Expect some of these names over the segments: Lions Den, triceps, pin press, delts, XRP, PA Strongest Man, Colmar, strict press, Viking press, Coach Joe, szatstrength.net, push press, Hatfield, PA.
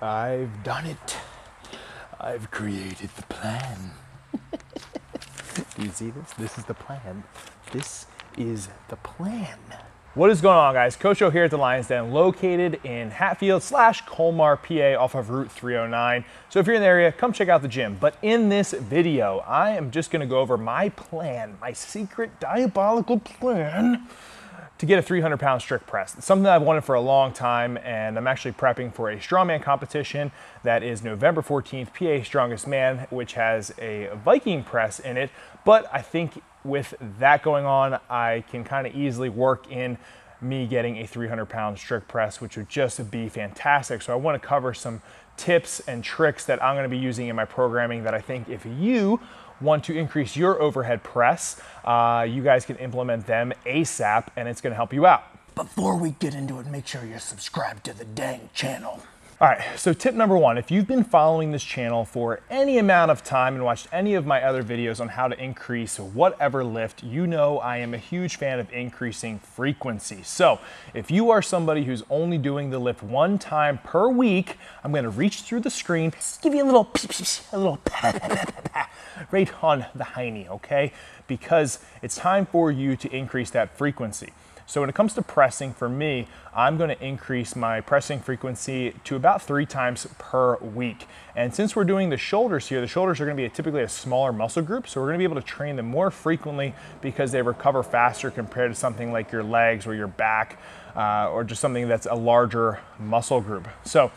I've done it. I've created the plan. Do you see this? This is the plan. This is the plan. What is going on, guys? Coach Joe here at the Lions Den, located in Hatfield / Colmar, PA, off of Route 309. So if you're in the area, come check out the gym. But in this video, I am just gonna go over my plan, my secret diabolical plan to get a 300-pound strict press. It's something that I've wanted for a long time, and I'm actually prepping for a strongman competition that is November 14th, PA Strongest Man, which has a Viking press in it, but I think with that going on, I can kind of easily work in me getting a 300-pound strict press, which would just be fantastic. So I want to cover some tips and tricks that I'm going to be using in my programming that I think if you want to increase your overhead press, you guys can implement them ASAP, and it's going to help you out. Before we get into it, make sure you're subscribed to the dang channel. All right, so tip number one, if you've been following this channel for any amount of time and watched any of my other videos on how to increase whatever lift, you know I am a huge fan of increasing frequency. So if you are somebody who's only doing the lift one time per week, I'm gonna reach through the screen, give you a little right on the hiney, okay? Because it's time for you to increase that frequency. So when it comes to pressing, for me, I'm going to increase my pressing frequency to about 3 times per week. And since we're doing the shoulders here, the shoulders are going to be typically a smaller muscle group, so we're going to be able to train them more frequently because they recover faster compared to something like your legs or your back, or just something that's a larger muscle group. So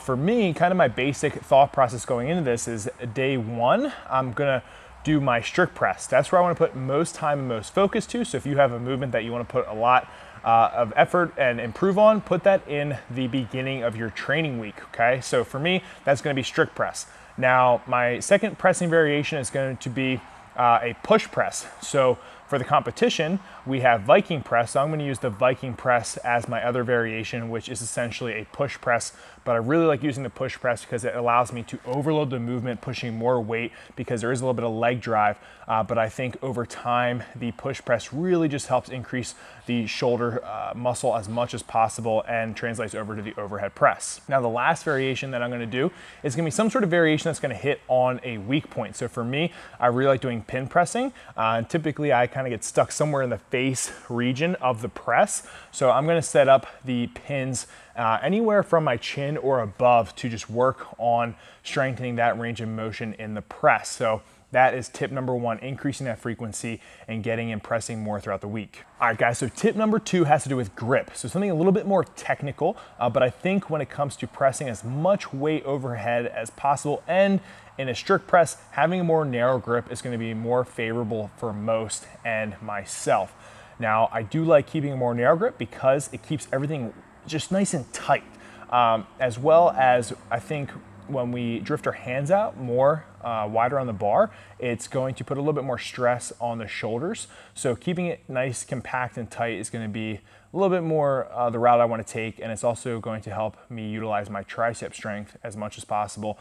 for me, kind of my basic thought process going into this is day 1, I'm going to do my strict press. That's where I want to put most time and most focus to. So if you have a movement that you want to put a lot of effort and improve on, put that in the beginning of your training week, okay? So for me, that's going to be strict press. Now, my second pressing variation is going to be a push press. So for the competition, we have Viking press. So I'm going to use the Viking press as my other variation, which is essentially a push press. But I really like using the push press because it allows me to overload the movement, pushing more weight, because there is a little bit of leg drive. But I think over time, the push press really just helps increase the shoulder muscle as much as possible and translates over to the overhead press. Now, the last variation that I'm going to do is going to be some sort of variation that's going to hit on a weak point. So for me, I really like doing pin pressing. And typically, I kind of get stuck somewhere in the face region of the press. So I'm gonna set up the pins anywhere from my chin or above to just work on strengthening that range of motion in the press. So that is tip number one, increasing that frequency and getting and pressing more throughout the week. All right, guys, so tip number 2 has to do with grip. So something a little bit more technical, but I think when it comes to pressing as much weight overhead as possible and in a strict press, having a more narrow grip is gonna be more favorable for most and myself. Now, I do like keeping a more narrow grip because it keeps everything just nice and tight, as well as I think when we drift our hands out more wider on the bar, it's going to put a little bit more stress on the shoulders. So keeping it nice, compact, and tight is going to be a little bit more the route I want to take, and it's also going to help me utilize my tricep strength as much as possible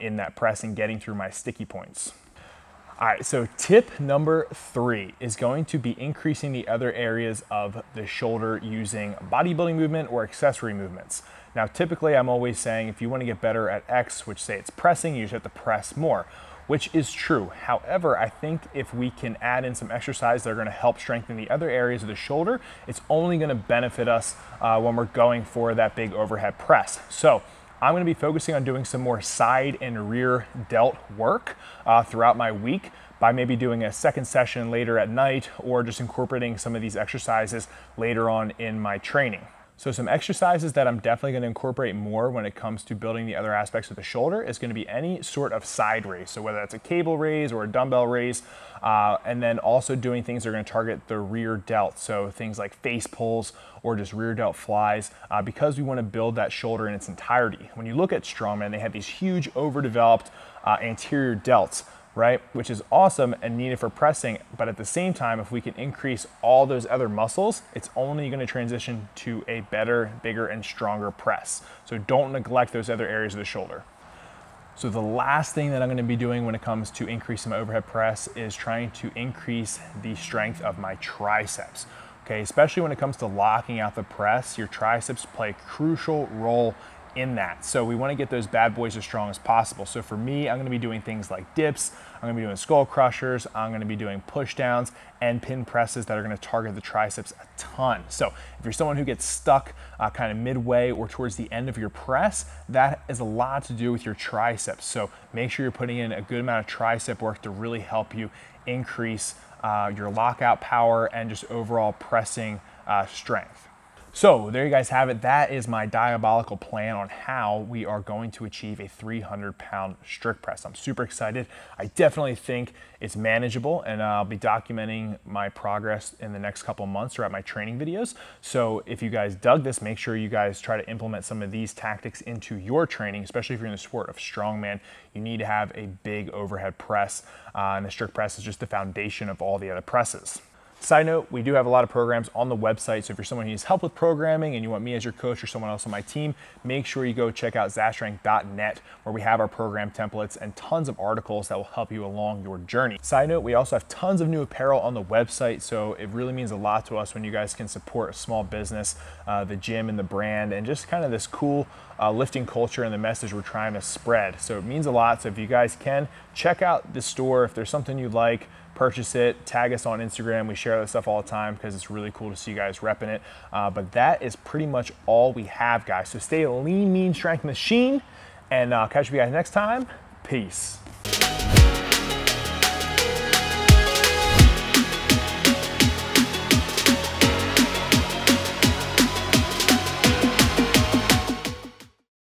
in that press and getting through my sticky points. All right, so tip number 3 is going to be increasing the other areas of the shoulder using bodybuilding movement or accessory movements. Now, typically I'm always saying if you want to get better at X, which say it's pressing, you just have to press more, which is true. However, I think if we can add in some exercise that are going to help strengthen the other areas of the shoulder, it's only going to benefit us when we're going for that big overhead press. So I'm going to be focusing on doing some more side and rear delt work throughout my week by maybe doing a second session later at night or just incorporating some of these exercises later on in my training. So some exercises that I'm definitely going to incorporate more when it comes to building the other aspects of the shoulder is going to be any sort of side raise. So whether that's a cable raise or a dumbbell raise, and then also doing things that are going to target the rear delt. So things like face pulls or just rear delt flies, because we want to build that shoulder in its entirety. When you look at strongmen, they have these huge overdeveloped anterior delts, right? Which is awesome and needed for pressing, but at the same time, if we can increase all those other muscles, it's only going to transition to a better, bigger, and stronger press. So don't neglect those other areas of the shoulder. So the last thing that I'm going to be doing when it comes to increasing my overhead press is trying to increase the strength of my triceps. okay? Especially when it comes to locking out the press, your triceps play a crucial role in that. So we want to get those bad boys as strong as possible. So for me, I'm going to be doing things like dips, I'm going to be doing skull crushers, I'm going to be doing push downs and pin presses that are going to target the triceps a ton. So if you're someone who gets stuck kind of midway or towards the end of your press, that is a lot to do with your triceps. So make sure you're putting in a good amount of tricep work to really help you increase your lockout power and just overall pressing strength. So there you guys have it. That is my diabolical plan on how we are going to achieve a 300-pound strict press. I'm super excited. I definitely think it's manageable, and I'll be documenting my progress in the next couple months or at my training videos. So if you guys dug this, make sure you guys try to implement some of these tactics into your training, especially if you're in the sport of strongman. You need to have a big overhead press, and the strict press is just the foundation of all the other presses. Side note, we do have a lot of programs on the website, so if you're someone who needs help with programming and you want me as your coach or someone else on my team, make sure you go check out szatstrength.net, where we have our program templates and tons of articles that will help you along your journey. Side note, we also have tons of new apparel on the website, so it really means a lot to us when you guys can support a small business, the gym and the brand, and just kind of this cool lifting culture and the message we're trying to spread. So it means a lot, so if you guys can, check out the store. If there's something you like, purchase it, tag us on Instagram. We share that stuff all the time because it's really cool to see you guys repping it. But that is pretty much all we have, guys. So stay a lean, mean strength machine, and I'll catch you guys next time. Peace.